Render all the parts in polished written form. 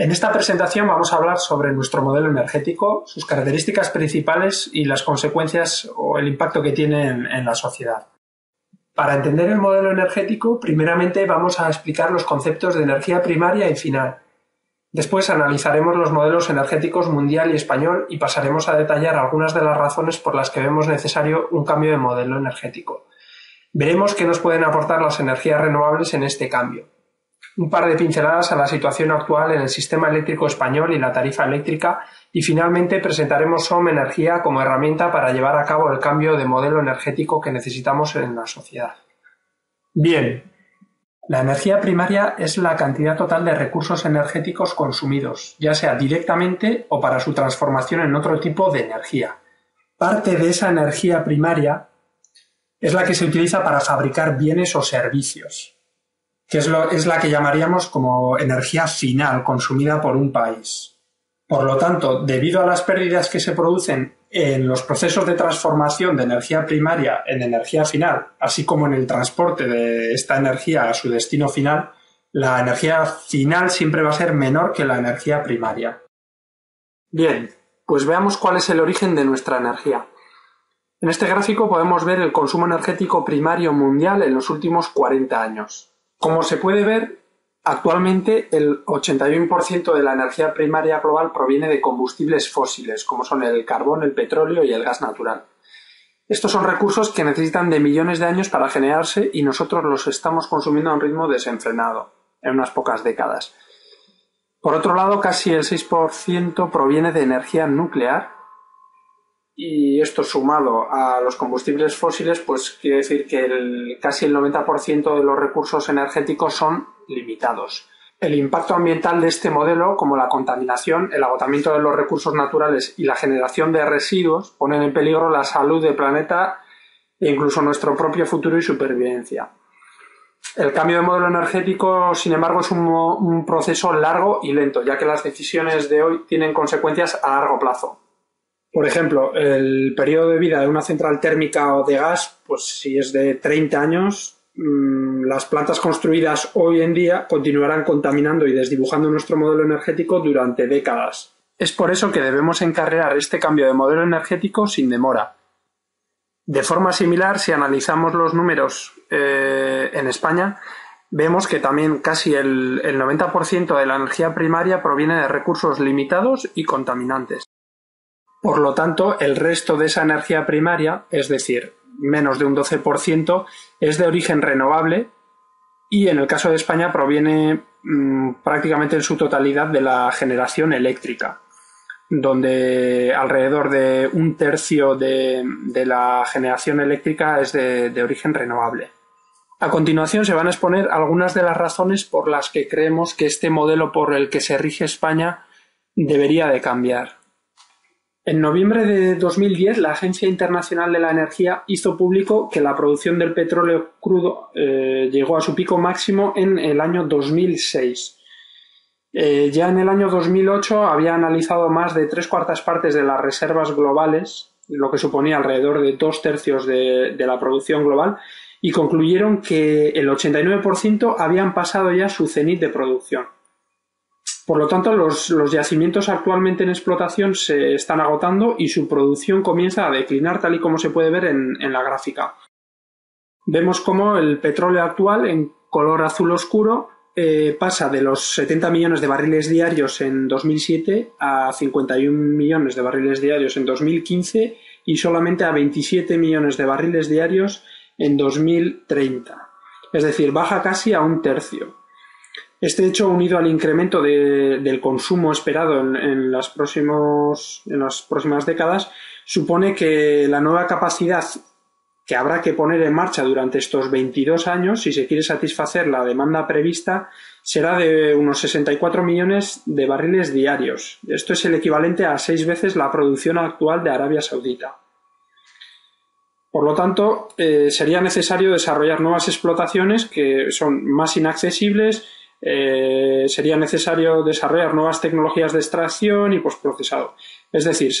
En esta presentación vamos a hablar sobre nuestro modelo energético, sus características principales y las consecuencias o el impacto que tiene en la sociedad. Para entender el modelo energético, primeramente vamos a explicar los conceptos de energía primaria y final. Después analizaremos los modelos energéticos mundial y español y pasaremos a detallar algunas de las razones por las que vemos necesario un cambio de modelo energético. Veremos qué nos pueden aportar las energías renovables en este cambio. Un par de pinceladas a la situación actual en el sistema eléctrico español y la tarifa eléctrica y finalmente presentaremos SOM Energía como herramienta para llevar a cabo el cambio de modelo energético que necesitamos en la sociedad. Bien, la energía primaria es la cantidad total de recursos energéticos consumidos, ya sea directamente o para su transformación en otro tipo de energía. Parte de esa energía primaria es la que se utiliza para fabricar bienes o servicios, que es la que llamaríamos como energía final consumida por un país. Por lo tanto, debido a las pérdidas que se producen en los procesos de transformación de energía primaria en energía final, así como en el transporte de esta energía a su destino final, la energía final siempre va a ser menor que la energía primaria. Bien, pues veamos cuál es el origen de nuestra energía. En este gráfico podemos ver el consumo energético primario mundial en los últimos 40 años. Como se puede ver, actualmente el 81% de la energía primaria global proviene de combustibles fósiles, como son el carbón, el petróleo y el gas natural. Estos son recursos que necesitan de millones de años para generarse y nosotros los estamos consumiendo a un ritmo desenfrenado, en unas pocas décadas. Por otro lado, casi el 6% proviene de energía nuclear, y esto sumado a los combustibles fósiles, pues quiere decir que casi el 90% de los recursos energéticos son limitados. El impacto ambiental de este modelo, como la contaminación, el agotamiento de los recursos naturales y la generación de residuos, ponen en peligro la salud del planeta e incluso nuestro propio futuro y supervivencia. El cambio de modelo energético, sin embargo, es un proceso largo y lento, ya que las decisiones de hoy tienen consecuencias a largo plazo. Por ejemplo, el periodo de vida de una central térmica o de gas, pues si es de 30 años, las plantas construidas hoy en día continuarán contaminando y desdibujando nuestro modelo energético durante décadas. Es por eso que debemos encarrilar este cambio de modelo energético sin demora. De forma similar, si analizamos los números en España, vemos que también casi el 90% de la energía primaria proviene de recursos limitados y contaminantes. Por lo tanto, el resto de esa energía primaria, es decir, menos de un 12%, es de origen renovable y en el caso de España proviene prácticamente en su totalidad de la generación eléctrica, donde alrededor de un tercio de la generación eléctrica es de origen renovable. A continuación se van a exponer algunas de las razones por las que creemos que este modelo por el que se rige España debería de cambiar. En noviembre de 2010, la Agencia Internacional de la Energía hizo público que la producción del petróleo crudo llegó a su pico máximo en el año 2006. Ya en el año 2008 había analizado más de 3/4 partes de las reservas globales, lo que suponía alrededor de 2/3 de la producción global, y concluyeron que el 89% habían pasado ya su cenit de producción. Por lo tanto, los yacimientos actualmente en explotación se están agotando y su producción comienza a declinar, tal y como se puede ver en la gráfica. Vemos cómo el petróleo actual, en color azul oscuro, pasa de los 70 millones de barriles diarios en 2007 a 51 millones de barriles diarios en 2015 y solamente a 27 millones de barriles diarios en 2030. Es decir, baja casi a un tercio. Este hecho, unido al incremento del consumo esperado en las próximas décadas, supone que la nueva capacidad que habrá que poner en marcha durante estos 22 años, si se quiere satisfacer la demanda prevista, será de unos 64 millones de barriles diarios. Esto es el equivalente a 6 veces la producción actual de Arabia Saudita. Por lo tanto, sería necesario desarrollar nuevas explotaciones que son más inaccesibles. Sería necesario desarrollar nuevas tecnologías de extracción y postprocesado. Es decir,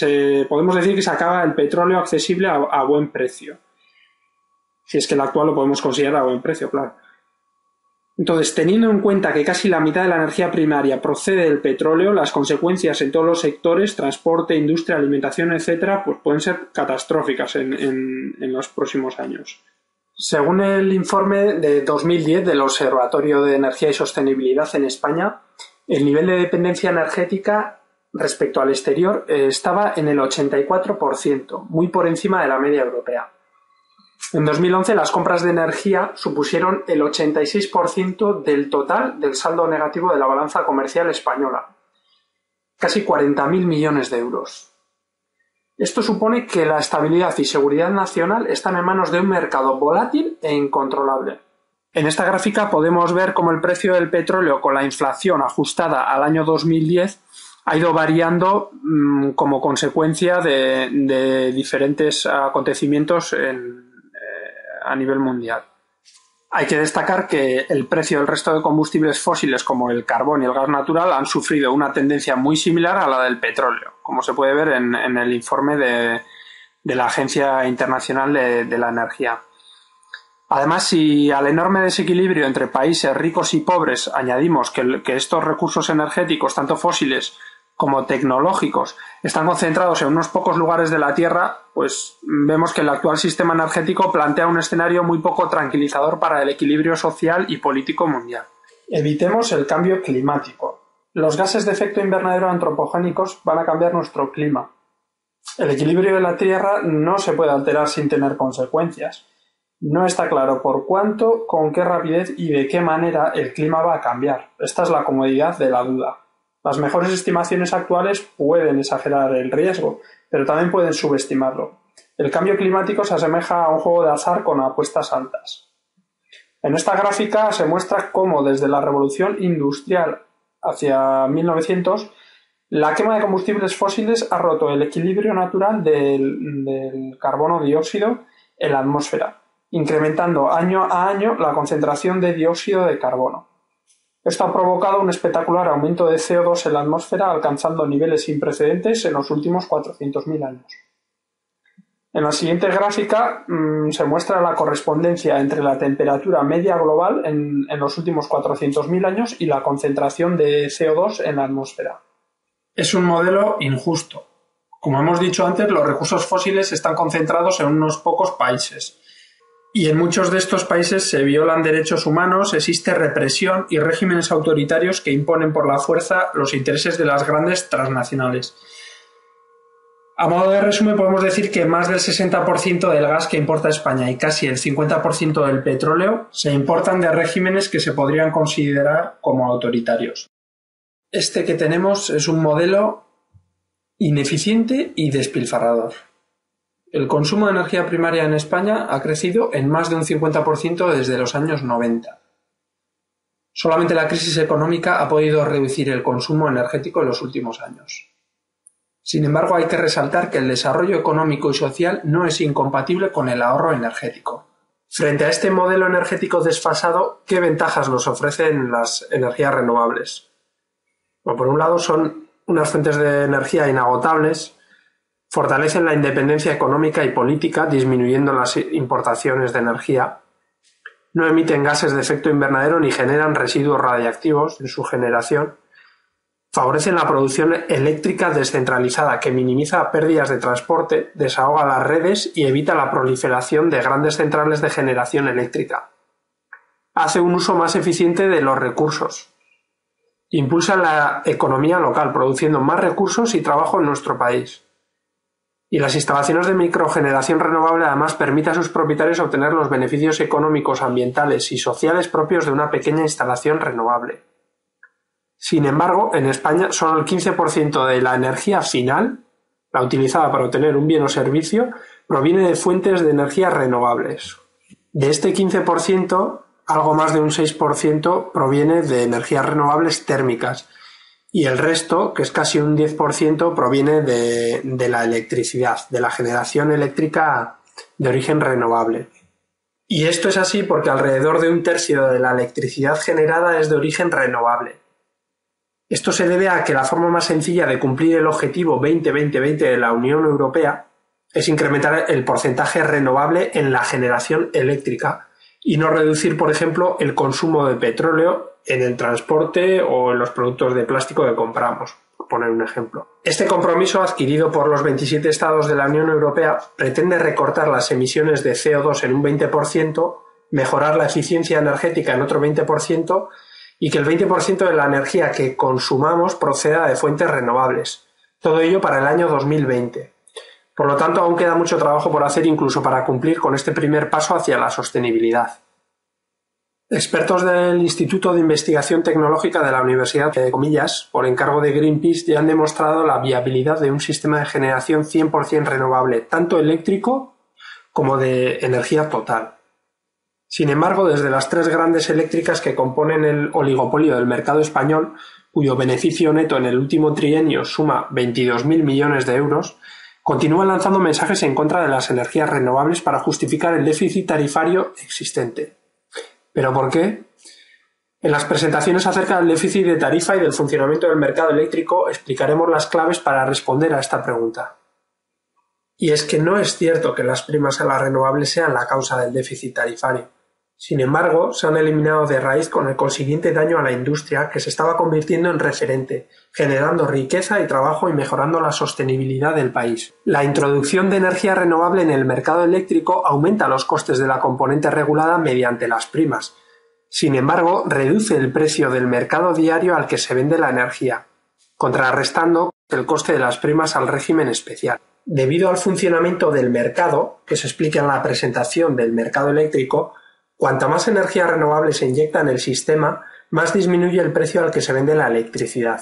podemos decir que se acaba el petróleo accesible a buen precio. Si es que el actual lo podemos considerar a buen precio, claro. Entonces, teniendo en cuenta que casi la mitad de la energía primaria procede del petróleo, las consecuencias en todos los sectores, transporte, industria, alimentación, etcétera, pues pueden ser catastróficas en los próximos años. Según el informe de 2010 del Observatorio de Energía y Sostenibilidad en España, el nivel de dependencia energética respecto al exterior estaba en el 84%, muy por encima de la media europea. En 2011 las compras de energía supusieron el 86% del total del saldo negativo de la balanza comercial española, casi 40.000 millones de euros. Esto supone que la estabilidad y seguridad nacional están en manos de un mercado volátil e incontrolable. En esta gráfica podemos ver cómo el precio del petróleo con la inflación ajustada al año 2010 ha ido variando como consecuencia de diferentes acontecimientos a nivel mundial. Hay que destacar que el precio del resto de combustibles fósiles como el carbón y el gas natural han sufrido una tendencia muy similar a la del petróleo, como se puede ver en el informe de la Agencia Internacional de la Energía. Además, si al enorme desequilibrio entre países ricos y pobres añadimos que estos recursos energéticos, tanto fósiles como tecnológicos, están concentrados en unos pocos lugares de la Tierra, pues vemos que el actual sistema energético plantea un escenario muy poco tranquilizador para el equilibrio social y político mundial. Evitemos el cambio climático. Los gases de efecto invernadero antropogénicos van a cambiar nuestro clima. El equilibrio de la Tierra no se puede alterar sin tener consecuencias. No está claro por cuánto, con qué rapidez y de qué manera el clima va a cambiar. Esta es la comodidad de la duda. Las mejores estimaciones actuales pueden exagerar el riesgo, pero también pueden subestimarlo. El cambio climático se asemeja a un juego de azar con apuestas altas. En esta gráfica se muestra cómo desde la revolución industrial hacia 1900, la quema de combustibles fósiles ha roto el equilibrio natural del carbono dióxido en la atmósfera, incrementando año a año la concentración de dióxido de carbono. Esto ha provocado un espectacular aumento de CO2 en la atmósfera, alcanzando niveles sin precedentes en los últimos 400.000 años. En la siguiente gráfica se muestra la correspondencia entre la temperatura media global en los últimos 400.000 años y la concentración de CO2 en la atmósfera. Es un modelo injusto. Como hemos dicho antes, los recursos fósiles están concentrados en unos pocos países. Y en muchos de estos países se violan derechos humanos, existe represión y regímenes autoritarios que imponen por la fuerza los intereses de las grandes transnacionales. A modo de resumen, podemos decir que más del 60% del gas que importa España y casi el 50% del petróleo se importan de regímenes que se podrían considerar como autoritarios. Este que tenemos es un modelo ineficiente y despilfarrador. El consumo de energía primaria en España ha crecido en más de un 50% desde los años 90. Solamente la crisis económica ha podido reducir el consumo energético en los últimos años. Sin embargo, hay que resaltar que el desarrollo económico y social no es incompatible con el ahorro energético. Frente a este modelo energético desfasado, ¿qué ventajas nos ofrecen las energías renovables? Bueno, por un lado, son unas fuentes de energía inagotables. Fortalecen la independencia económica y política, disminuyendo las importaciones de energía. No emiten gases de efecto invernadero ni generan residuos radiactivos en su generación. Favorecen la producción eléctrica descentralizada, que minimiza pérdidas de transporte, desahoga las redes y evita la proliferación de grandes centrales de generación eléctrica. Hace un uso más eficiente de los recursos. Impulsa la economía local, produciendo más recursos y trabajo en nuestro país. Y las instalaciones de microgeneración renovable además permiten a sus propietarios obtener los beneficios económicos, ambientales y sociales propios de una pequeña instalación renovable. Sin embargo, en España solo el 15% de la energía final, la utilizada para obtener un bien o servicio, proviene de fuentes de energías renovables. De este 15%, algo más de un 6% proviene de energías renovables térmicas. Y el resto, que es casi un 10%, proviene de la electricidad, de la generación eléctrica de origen renovable. Y esto es así porque alrededor de un tercio de la electricidad generada es de origen renovable. Esto se debe a que la forma más sencilla de cumplir el objetivo 20-20-20 de la Unión Europea es incrementar el porcentaje renovable en la generación eléctrica y no reducir, por ejemplo, el consumo de petróleo en el transporte o en los productos de plástico que compramos, por poner un ejemplo. Este compromiso adquirido por los 27 estados de la Unión Europea pretende recortar las emisiones de CO2 en un 20%, mejorar la eficiencia energética en otro 20% y que el 20% de la energía que consumamos proceda de fuentes renovables. Todo ello para el año 2020. Por lo tanto, aún queda mucho trabajo por hacer incluso para cumplir con este primer paso hacia la sostenibilidad. Expertos del Instituto de Investigación Tecnológica de la Universidad de Comillas, por encargo de Greenpeace, ya han demostrado la viabilidad de un sistema de generación 100% renovable, tanto eléctrico como de energía total. Sin embargo, desde las tres grandes eléctricas que componen el oligopolio del mercado español, cuyo beneficio neto en el último trienio suma 22.000 millones de euros, continúan lanzando mensajes en contra de las energías renovables para justificar el déficit tarifario existente. ¿Pero por qué? En las presentaciones acerca del déficit de tarifa y del funcionamiento del mercado eléctrico explicaremos las claves para responder a esta pregunta. Y es que no es cierto que las primas a las renovables sean la causa del déficit tarifario. Sin embargo, se han eliminado de raíz con el consiguiente daño a la industria que se estaba convirtiendo en referente, generando riqueza y trabajo y mejorando la sostenibilidad del país. La introducción de energía renovable en el mercado eléctrico aumenta los costes de la componente regulada mediante las primas. Sin embargo, reduce el precio del mercado diario al que se vende la energía, contrarrestando el coste de las primas al régimen especial. Debido al funcionamiento del mercado, que se explica en la presentación del mercado eléctrico, cuanta más energía renovable se inyecta en el sistema, más disminuye el precio al que se vende la electricidad.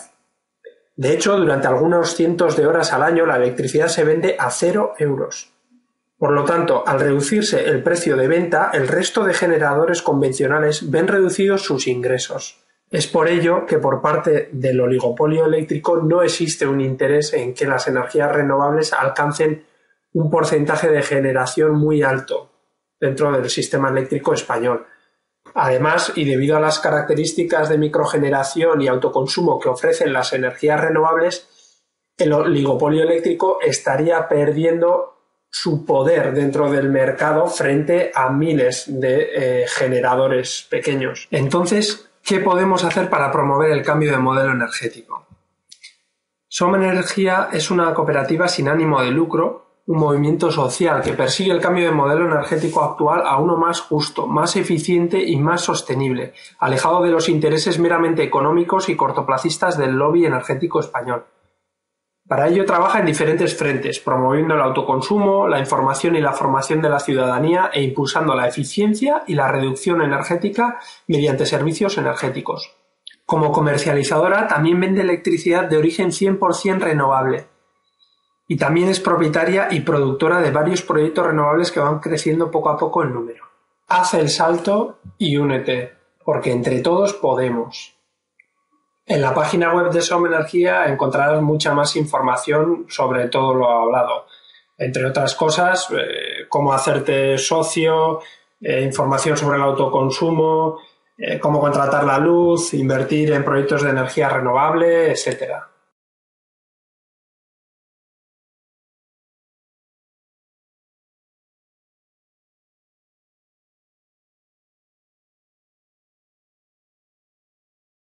De hecho, durante algunos cientos de horas al año la electricidad se vende a 0 euros. Por lo tanto, al reducirse el precio de venta, el resto de generadores convencionales ven reducidos sus ingresos. Es por ello que por parte del oligopolio eléctrico no existe un interés en que las energías renovables alcancen un porcentaje de generación muy alto dentro del sistema eléctrico español. Además, y debido a las características de microgeneración y autoconsumo que ofrecen las energías renovables, el oligopolio eléctrico estaría perdiendo su poder dentro del mercado frente a miles de generadores pequeños. Entonces, ¿qué podemos hacer para promover el cambio de modelo energético? SOM Energía es una cooperativa sin ánimo de lucro, un movimiento social que persigue el cambio de modelo energético actual a uno más justo, más eficiente y más sostenible, alejado de los intereses meramente económicos y cortoplacistas del lobby energético español. Para ello trabaja en diferentes frentes, promoviendo el autoconsumo, la información y la formación de la ciudadanía e impulsando la eficiencia y la reducción energética mediante servicios energéticos. Como comercializadora también vende electricidad de origen 100% renovable, y también es propietaria y productora de varios proyectos renovables que van creciendo poco a poco en número. Haz el salto y únete, porque entre todos podemos. En la página web de SOM Energía encontrarás mucha más información sobre todo lo hablado. Entre otras cosas, cómo hacerte socio, información sobre el autoconsumo, cómo contratar la luz, invertir en proyectos de energía renovable, etcétera.